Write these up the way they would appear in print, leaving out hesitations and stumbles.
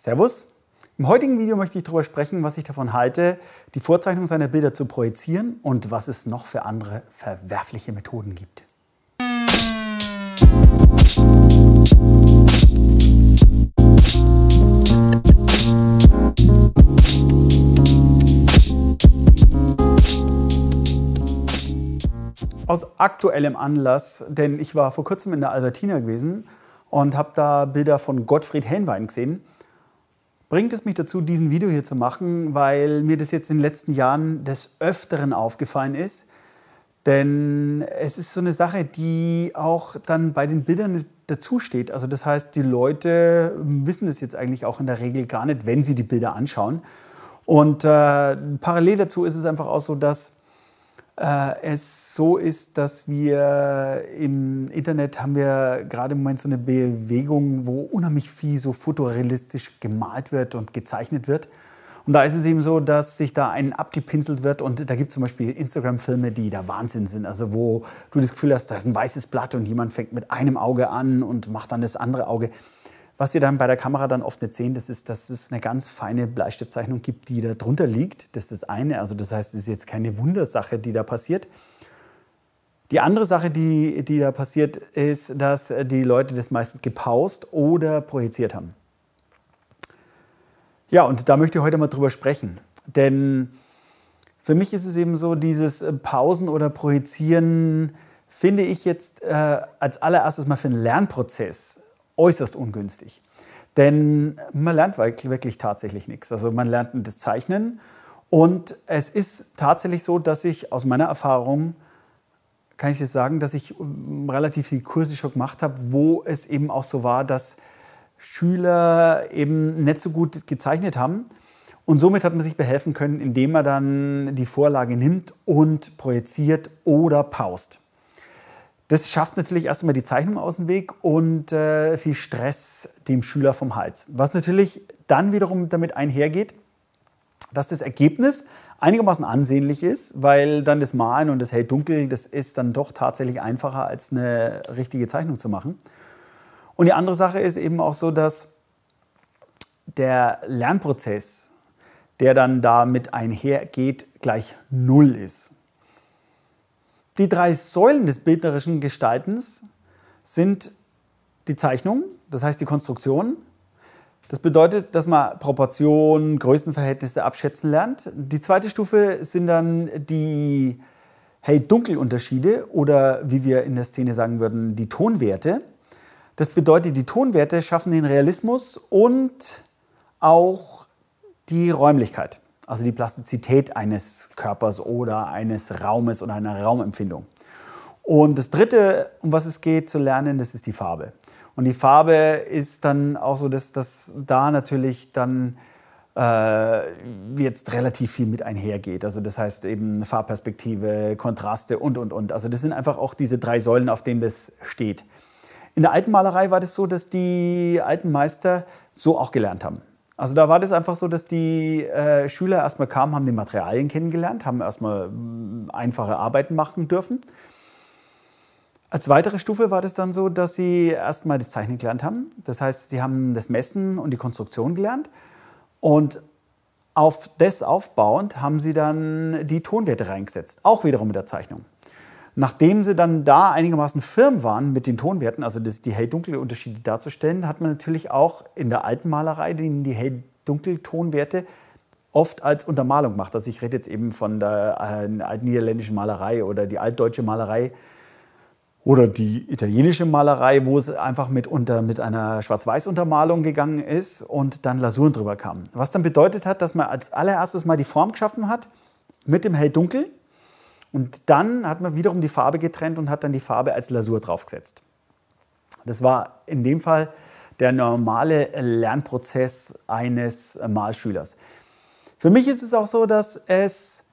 Servus! Im heutigen Video möchte ich darüber sprechen, was ich davon halte, die Vorzeichnung seiner Bilder zu projizieren und was es noch für andere verwerfliche Methoden gibt. Aus aktuellem Anlass, denn ich war vor kurzem in der Albertina gewesen und habe da Bilder von Gottfried Helnwein gesehen, bringt es mich dazu, diesen Video hier zu machen, weil mir das jetzt in den letzten Jahren des Öfteren aufgefallen ist. Denn es ist so eine Sache, die auch dann bei den Bildern dazusteht. Also das heißt, die Leute wissen das jetzt eigentlich auch in der Regel gar nicht, wenn sie die Bilder anschauen. Und parallel dazu ist es einfach auch so, dass es so ist, dass wir im Internet haben wir gerade im Moment so eine Bewegung, wo unheimlich viel so fotorealistisch gemalt wird und gezeichnet wird. Und da ist es eben so, dass sich da einen abgepinselt wird und da gibt es zum Beispiel Instagram-Filme, die da Wahnsinn sind. Also wo du das Gefühl hast, da ist ein weißes Blatt und jemand fängt mit einem Auge an und macht dann das andere Auge. Was wir dann bei der Kamera dann oft nicht sehen, das ist, dass es eine ganz feine Bleistiftzeichnung gibt, die da drunter liegt. Das ist das eine, also das heißt, es ist jetzt keine Wundersache, die da passiert. Die andere Sache, die da passiert, ist, dass die Leute das meistens gepaust oder projiziert haben. Ja, und da möchte ich heute mal drüber sprechen, denn für mich ist es eben so, dieses Pausen oder Projizieren finde ich jetzt als allererstes mal für einen Lernprozess äußerst ungünstig. Denn man lernt wirklich tatsächlich nichts. Also man lernt das Zeichnen und es ist tatsächlich so, dass ich aus meiner Erfahrung, kann ich jetzt sagen, dass ich relativ viel Kurse schon gemacht habe, wo es eben auch so war, dass Schüler eben nicht so gut gezeichnet haben und somit hat man sich behelfen können, indem man dann die Vorlage nimmt und projiziert oder paust. Das schafft natürlich erstmal die Zeichnung aus dem Weg und viel Stress dem Schüler vom Hals. Was natürlich dann wiederum damit einhergeht, dass das Ergebnis einigermaßen ansehnlich ist, weil dann das Malen und das Hell-Dunkel, das ist dann doch tatsächlich einfacher, als eine richtige Zeichnung zu machen. Und die andere Sache ist eben auch so, dass der Lernprozess, der dann damit einhergeht, gleich null ist. Die drei Säulen des bildnerischen Gestaltens sind die Zeichnung, das heißt die Konstruktion. Das bedeutet, dass man Proportionen, Größenverhältnisse abschätzen lernt. Die zweite Stufe sind dann die Hell-Dunkel-Unterschiede oder wie wir in der Szene sagen würden, die Tonwerte. Das bedeutet, die Tonwerte schaffen den Realismus und auch die Räumlichkeit. Also die Plastizität eines Körpers oder eines Raumes oder einer Raumempfindung. Und das Dritte, um was es geht zu lernen, das ist die Farbe. Und die Farbe ist dann auch so, dass da natürlich dann jetzt relativ viel mit einhergeht. Also das heißt eben Farbperspektive, Kontraste und. Also das sind einfach auch diese drei Säulen, auf denen das steht. In der alten Malerei war das so, dass die alten Meister so auch gelernt haben. Also da war das einfach so, dass die Schüler erstmal kamen, haben die Materialien kennengelernt, haben erstmal einfache Arbeiten machen dürfen. Als weitere Stufe war das dann so, dass sie erstmal das Zeichnen gelernt haben. Das heißt, sie haben das Messen und die Konstruktion gelernt. Und auf das aufbauend haben sie dann die Tonwerte reingesetzt, auch wiederum mit der Zeichnung. Nachdem sie dann da einigermaßen firm waren mit den Tonwerten, also die Hell-Dunkel-Unterschiede darzustellen, hat man natürlich auch in der alten Malerei die Hell-Dunkel-Tonwerte oft als Untermalung gemacht. Also ich rede jetzt eben von der alten niederländischen Malerei oder die altdeutsche Malerei oder die italienische Malerei, wo es einfach mit einer Schwarz-Weiß-Untermalung gegangen ist und dann Lasuren drüber kamen. Was dann bedeutet hat, dass man als allererstes mal die Form geschaffen hat mit dem Hell-Dunkel. Und dann hat man wiederum die Farbe getrennt und hat dann die Farbe als Lasur draufgesetzt. Das war in dem Fall der normale Lernprozess eines Malschülers. Für mich ist es auch so, dass es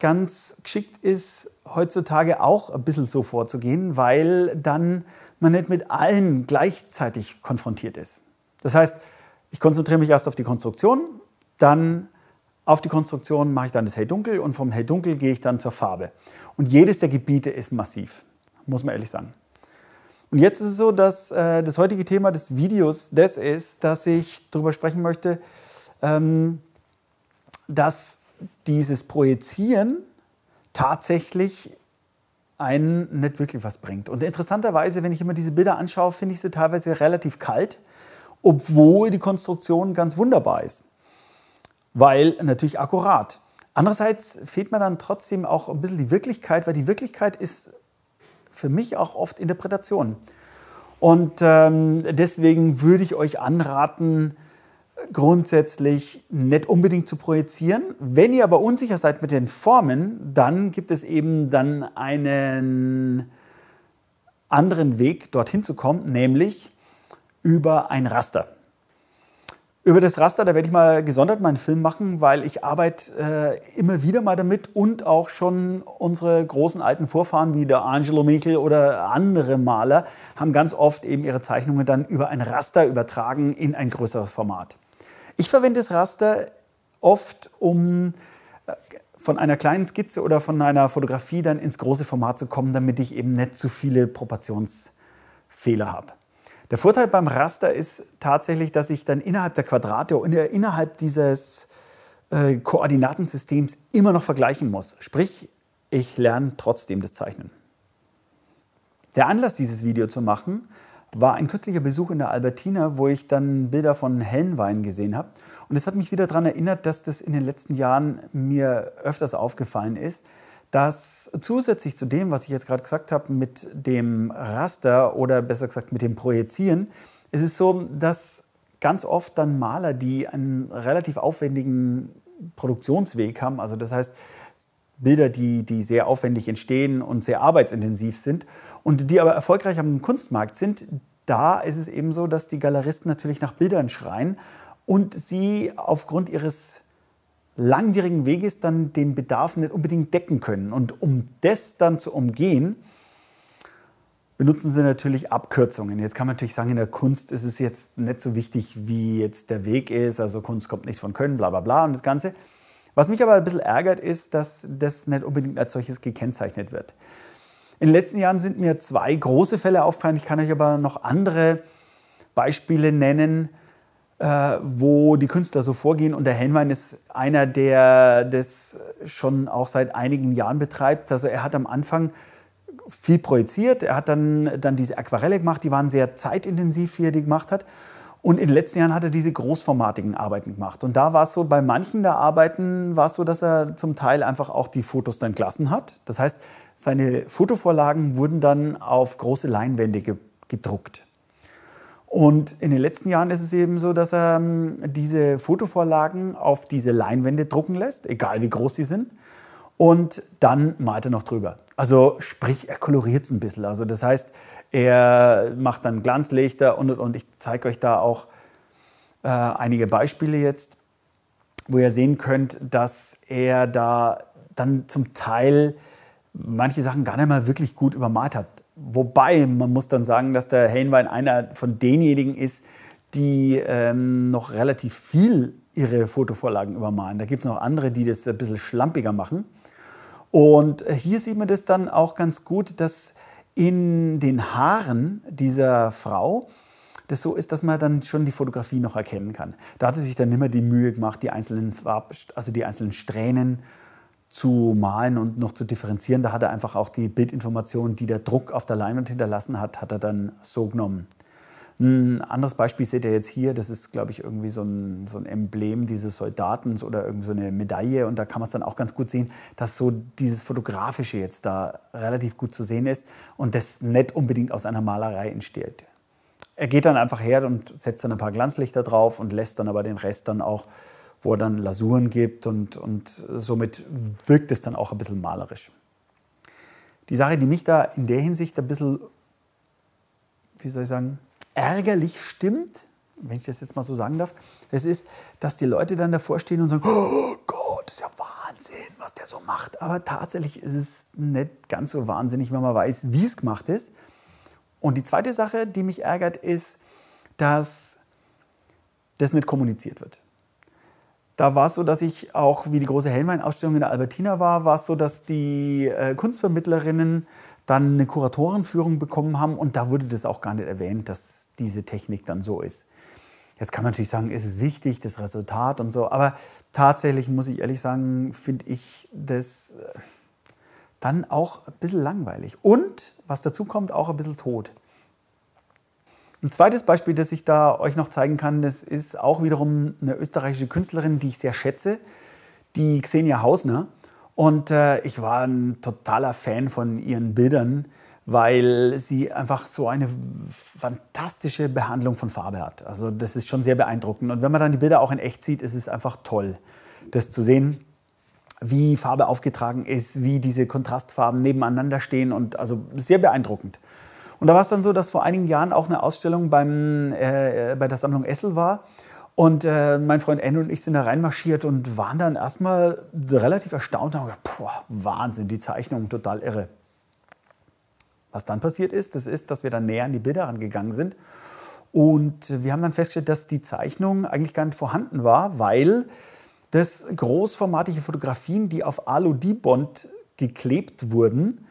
ganz geschickt ist, heutzutage auch ein bisschen so vorzugehen, weil dann man nicht mit allen gleichzeitig konfrontiert ist. Das heißt, ich konzentriere mich erst auf die Konstruktion, dann auf die Konstruktion mache ich dann das Hell-Dunkel und vom Hell-Dunkel gehe ich dann zur Farbe. Und jedes der Gebiete ist massiv, muss man ehrlich sagen. Und jetzt ist es so, dass das heutige Thema des Videos das ist, dass ich darüber sprechen möchte, dass dieses Projizieren tatsächlich einen nicht wirklich was bringt. Und interessanterweise, wenn ich immer diese Bilder anschaue, finde ich sie teilweise relativ kalt, obwohl die Konstruktion ganz wunderbar ist. Weil natürlich akkurat. Andererseits fehlt mir dann trotzdem auch ein bisschen die Wirklichkeit, weil die Wirklichkeit ist für mich auch oft Interpretation. Und deswegen würde ich euch anraten, grundsätzlich nicht unbedingt zu projizieren. Wenn ihr aber unsicher seid mit den Formen, dann gibt es eben dann einen anderen Weg, dorthin zu kommen, nämlich über ein Raster. Über das Raster, da werde ich mal gesondert meinen Film machen, weil ich arbeite immer wieder mal damit und auch schon unsere großen alten Vorfahren wie der Angelo Michel oder andere Maler haben ganz oft eben ihre Zeichnungen dann über ein Raster übertragen in ein größeres Format. Ich verwende das Raster oft, um von einer kleinen Skizze oder von einer Fotografie dann ins große Format zu kommen, damit ich eben nicht zu viele Proportionsfehler habe. Der Vorteil beim Raster ist tatsächlich, dass ich dann innerhalb der Quadrate und innerhalb dieses Koordinatensystems immer noch vergleichen muss. Sprich, ich lerne trotzdem das Zeichnen. Der Anlass, dieses Video zu machen, war ein kürzlicher Besuch in der Albertina, wo ich dann Bilder von Helnwein gesehen habe. Und es hat mich wieder daran erinnert, dass das in den letzten Jahren mir öfters aufgefallen ist, dass zusätzlich zu dem, was ich jetzt gerade gesagt habe, mit dem Raster oder besser gesagt mit dem Projizieren, ist es so, dass ganz oft dann Maler, die einen relativ aufwendigen Produktionsweg haben, also das heißt Bilder, die sehr aufwendig entstehen und sehr arbeitsintensiv sind und die aber erfolgreich am Kunstmarkt sind, da ist es eben so, dass die Galeristen natürlich nach Bildern schreien und sie aufgrund ihres langwierigen Weges dann den Bedarf nicht unbedingt decken können. Und um das dann zu umgehen, benutzen sie natürlich Abkürzungen. Jetzt kann man natürlich sagen, in der Kunst ist es jetzt nicht so wichtig, wie jetzt der Weg ist. Also Kunst kommt nicht von Können, bla bla bla und das Ganze. Was mich aber ein bisschen ärgert, ist, dass das nicht unbedingt als solches gekennzeichnet wird. In den letzten Jahren sind mir zwei große Fälle aufgefallen. Ich kann euch aber noch andere Beispiele nennen, wo die Künstler so vorgehen. Und der Helnwein ist einer, der das schon auch seit einigen Jahren betreibt. Also er hat am Anfang viel projiziert. Er hat dann diese Aquarelle gemacht, die waren sehr zeitintensiv, wie er die gemacht hat. Und in den letzten Jahren hat er diese großformatigen Arbeiten gemacht. Und da war es so, bei manchen der Arbeiten war es so, dass er zum Teil einfach auch die Fotos dann gelassen hat. Das heißt, seine Fotovorlagen wurden dann auf große Leinwände gedruckt. Und in den letzten Jahren ist es eben so, dass er diese Fotovorlagen auf diese Leinwände drucken lässt, egal wie groß sie sind, und dann malt er noch drüber. Also sprich, er koloriert es ein bisschen. Also das heißt, er macht dann Glanzlichter und. Ich zeige euch da auch einige Beispiele jetzt, wo ihr sehen könnt, dass er da dann zum Teil manche Sachen gar nicht mal wirklich gut übermalt hat. Wobei, man muss dann sagen, dass der Helnwein einer von denjenigen ist, die noch relativ viel ihre Fotovorlagen übermalen. Da gibt es noch andere, die das ein bisschen schlampiger machen. Und hier sieht man das dann auch ganz gut, dass in den Haaren dieser Frau das so ist, dass man dann schon die Fotografie noch erkennen kann. Da hat sie sich dann immer die Mühe gemacht, die einzelnen Strähnen zu malen und noch zu differenzieren. Da hat er einfach auch die Bildinformationen, die der Druck auf der Leinwand hinterlassen hat, hat er dann so genommen. Ein anderes Beispiel seht ihr jetzt hier. Das ist, glaube ich, irgendwie so ein Emblem dieses Soldaten oder irgendwie so eine Medaille. Und da kann man es dann auch ganz gut sehen, dass so dieses Fotografische jetzt da relativ gut zu sehen ist und das nicht unbedingt aus einer Malerei entsteht. Er geht dann einfach her und setzt dann ein paar Glanzlichter drauf und lässt dann aber den Rest dann auch, wo er dann Lasuren gibt und somit wirkt es dann auch ein bisschen malerisch. Die Sache, die mich da in der Hinsicht ein bisschen, wie soll ich sagen, ärgerlich stimmt, wenn ich das jetzt mal so sagen darf, das ist, dass die Leute dann davor stehen und sagen, oh Gott, das ist ja Wahnsinn, was der so macht. Aber tatsächlich ist es nicht ganz so wahnsinnig, wenn man weiß, wie es gemacht ist. Und die zweite Sache, die mich ärgert, ist, dass das nicht kommuniziert wird. Da war es so, dass ich auch, wie die große Helnwein-Ausstellung in der Albertina war, war es so, dass die Kunstvermittlerinnen dann eine Kuratorenführung bekommen haben. Und da wurde das auch gar nicht erwähnt, dass diese Technik dann so ist. Jetzt kann man natürlich sagen, ist es wichtig, das Resultat und so. Aber tatsächlich, muss ich ehrlich sagen, finde ich das dann auch ein bisschen langweilig. Und, was dazu kommt, auch ein bisschen tot. Ein zweites Beispiel, das ich da euch noch zeigen kann, das ist auch wiederum eine österreichische Künstlerin, die ich sehr schätze, die Xenia Hausner. Und ich war ein totaler Fan von ihren Bildern, weil sie einfach so eine fantastische Behandlung von Farbe hat. Also das ist schon sehr beeindruckend. Und wenn man dann die Bilder auch in echt sieht, ist es einfach toll, das zu sehen, wie Farbe aufgetragen ist, wie diese Kontrastfarben nebeneinander stehen. Und also sehr beeindruckend. Und da war es dann so, dass vor einigen Jahren auch eine Ausstellung bei der Sammlung Essel war. Und mein Freund Enno und ich sind da reinmarschiert und waren dann erstmal relativ erstaunt und haben gedacht, boah, Wahnsinn, die Zeichnung, total irre. Was dann passiert ist, das ist, dass wir dann näher an die Bilder rangegangen sind. Und wir haben dann festgestellt, dass die Zeichnung eigentlich gar nicht vorhanden war, weil das großformatige Fotografien, die auf Alu-Dibond geklebt wurden,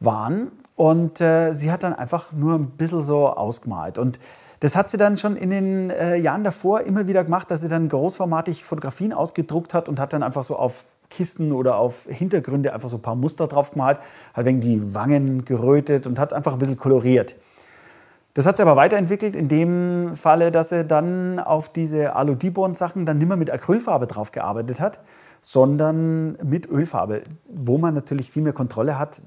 waren. Und sie hat dann einfach nur ein bisschen so ausgemalt. Und das hat sie dann schon in den Jahren davor immer wieder gemacht, dass sie dann großformatig Fotografien ausgedruckt hat und hat dann einfach so auf Kissen oder auf Hintergründe einfach so ein paar Muster drauf gemalt, hat wegen die Wangen gerötet und hat einfach ein bisschen koloriert. Das hat sie aber weiterentwickelt in dem Falle, dass sie dann auf diese Alu-Dibond-Sachen dann nicht mehr mit Acrylfarbe drauf gearbeitet hat, sondern mit Ölfarbe, wo man natürlich viel mehr Kontrolle hat,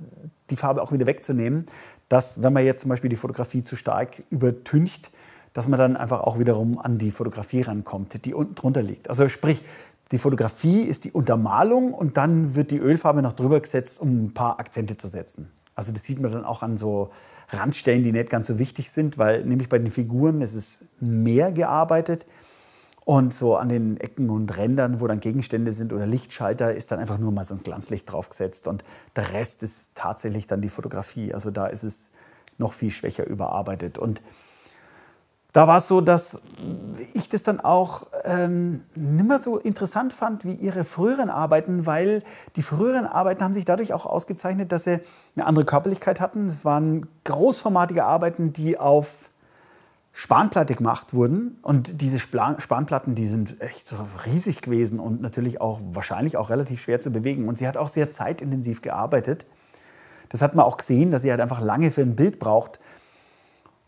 die Farbe auch wieder wegzunehmen, dass, wenn man jetzt zum Beispiel die Fotografie zu stark übertüncht, dass man dann einfach auch wiederum an die Fotografie rankommt, die unten drunter liegt. Also sprich, die Fotografie ist die Untermalung und dann wird die Ölfarbe noch drüber gesetzt, um ein paar Akzente zu setzen. Also das sieht man dann auch an so Randstellen, die nicht ganz so wichtig sind, weil nämlich bei den Figuren ist es mehr gearbeitet und so an den Ecken und Rändern, wo dann Gegenstände sind oder Lichtschalter, ist dann einfach nur mal so ein Glanzlicht draufgesetzt und der Rest ist tatsächlich dann die Fotografie. Also da ist es noch viel schwächer überarbeitet. Und da war es so, dass ich das dann auch nicht mehr so interessant fand wie ihre früheren Arbeiten, weil die früheren Arbeiten haben sich dadurch auch ausgezeichnet, dass sie eine andere Körperlichkeit hatten. Es waren großformatige Arbeiten, die auf Spanplatte gemacht wurden. Und diese Spanplatten, die sind echt riesig gewesen und natürlich auch wahrscheinlich auch relativ schwer zu bewegen. Und sie hat auch sehr zeitintensiv gearbeitet. Das hat man auch gesehen, dass sie halt einfach lange für ein Bild braucht.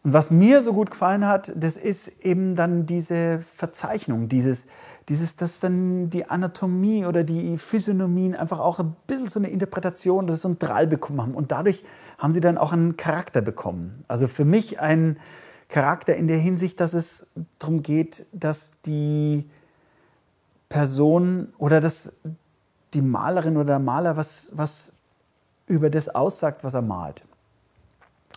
Und was mir so gut gefallen hat, das ist eben dann diese Verzeichnung, dass dann die Anatomie oder die Physiognomien einfach auch ein bisschen so eine Interpretation, das ist so ein Drall bekommen haben. Und dadurch haben sie dann auch einen Charakter bekommen. Also für mich ein Charakter in der Hinsicht, dass es darum geht, dass die Person oder dass die Malerin oder der Maler was über das aussagt, was er malt.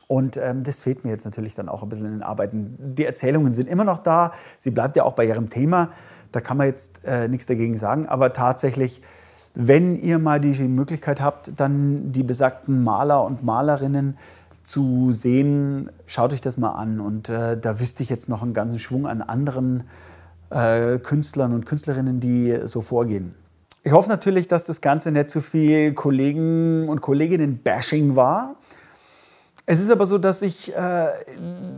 Und das fehlt mir jetzt natürlich dann auch ein bisschen in den Arbeiten. Die Erzählungen sind immer noch da. Sie bleibt ja auch bei ihrem Thema. Da kann man jetzt nichts dagegen sagen. Aber tatsächlich, wenn ihr mal die Möglichkeit habt, dann die besagten Maler und Malerinnen zu sehen, schaut euch das mal an. Und da wüsste ich jetzt noch einen ganzen Schwung an anderen Künstlern und Künstlerinnen, die so vorgehen. Ich hoffe natürlich, dass das Ganze nicht zu viel Kollegen und Kolleginnen-Bashing war. Es ist aber so, dass ich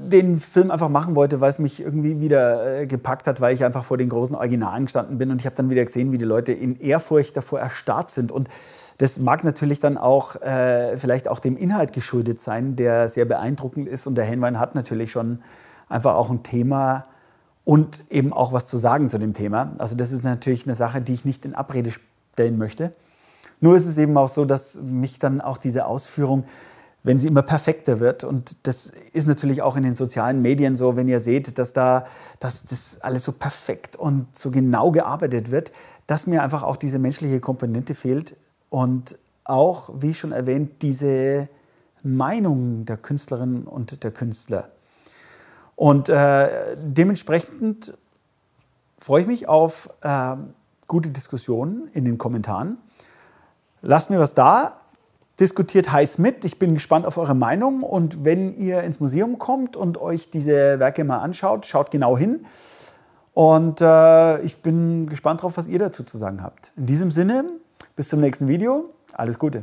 den Film einfach machen wollte, weil es mich irgendwie wieder gepackt hat, weil ich einfach vor den großen Originalen gestanden bin. Und ich habe dann wieder gesehen, wie die Leute in Ehrfurcht davor erstarrt sind. Und das mag natürlich dann auch vielleicht auch dem Inhalt geschuldet sein, der sehr beeindruckend ist. Und der Helnwein hat natürlich schon einfach auch ein Thema und eben auch was zu sagen zu dem Thema. Also das ist natürlich eine Sache, die ich nicht in Abrede stellen möchte. Nur ist es eben auch so, dass mich dann auch diese Ausführung, wenn sie immer perfekter wird. Und das ist natürlich auch in den sozialen Medien so, wenn ihr seht, dass das alles so perfekt und so genau gearbeitet wird, dass mir einfach auch diese menschliche Komponente fehlt. Und auch, wie schon erwähnt, diese Meinung der Künstlerinnen und der Künstler. Und dementsprechend freue ich mich auf gute Diskussionen in den Kommentaren. Lasst mir was da. Diskutiert heiß mit. Ich bin gespannt auf eure Meinung. Und wenn ihr ins Museum kommt und euch diese Werke mal anschaut, schaut genau hin. Und ich bin gespannt drauf, was ihr dazu zu sagen habt. In diesem Sinne, bis zum nächsten Video. Alles Gute.